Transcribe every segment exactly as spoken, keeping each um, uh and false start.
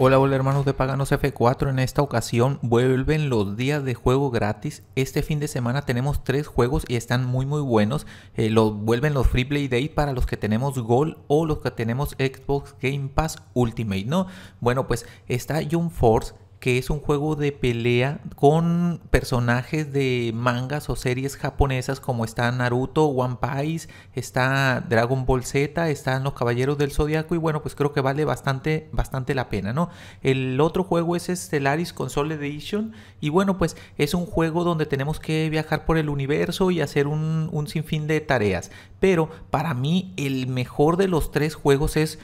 Hola, hola hermanos de Paganos F cuatro, en esta ocasión vuelven los días de juego gratis. Este fin de semana tenemos tres juegos y están muy muy buenos. Eh, los vuelven los Free Play Day para los que tenemos Gold o los que tenemos Xbox Game Pass Ultimate, ¿no? Bueno, pues está Jump Force, que es un juego de pelea con personajes de mangas o series japonesas como está Naruto, One Piece, está Dragon Ball Z, están los Caballeros del Zodiaco y bueno, pues creo que vale bastante, bastante la pena, ¿no? El otro juego es Stellaris Console Edition y bueno, pues es un juego donde tenemos que viajar por el universo y hacer un, un sinfín de tareas. Pero para mí el mejor de los tres juegos es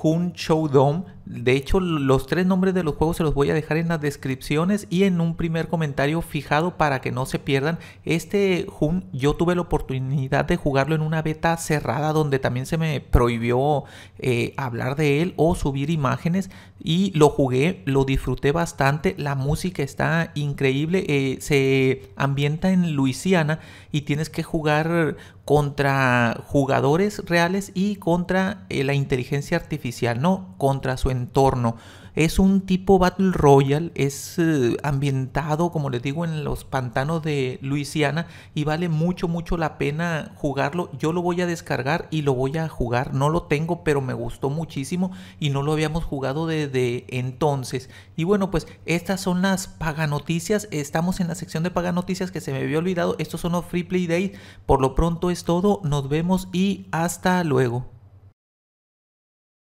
Hunt: Showdown. De hecho, los tres nombres de los juegos se los voy a dejar en las descripciones y en un primer comentario fijado para que no se pierdan. Este Hunt yo tuve la oportunidad de jugarlo en una beta cerrada donde también se me prohibió eh, hablar de él o subir imágenes, y lo jugué, lo disfruté bastante. La música está increíble, eh, se ambienta en Luisiana y tienes que jugar contra jugadores reales y contra eh, la inteligencia artificial, ¿no? Contra su entorno. Es un tipo Battle Royale, es eh, ambientado, como les digo, en los pantanos de Luisiana y vale mucho, mucho la pena jugarlo. Yo lo voy a descargar y lo voy a jugar. No lo tengo, pero me gustó muchísimo y no lo habíamos jugado desde entonces. Y bueno, pues estas son las paganoticias. Estamos en la sección de paganoticias que se me había olvidado. Estos son los Free Play Days. Por lo pronto es todo, nos vemos y hasta luego.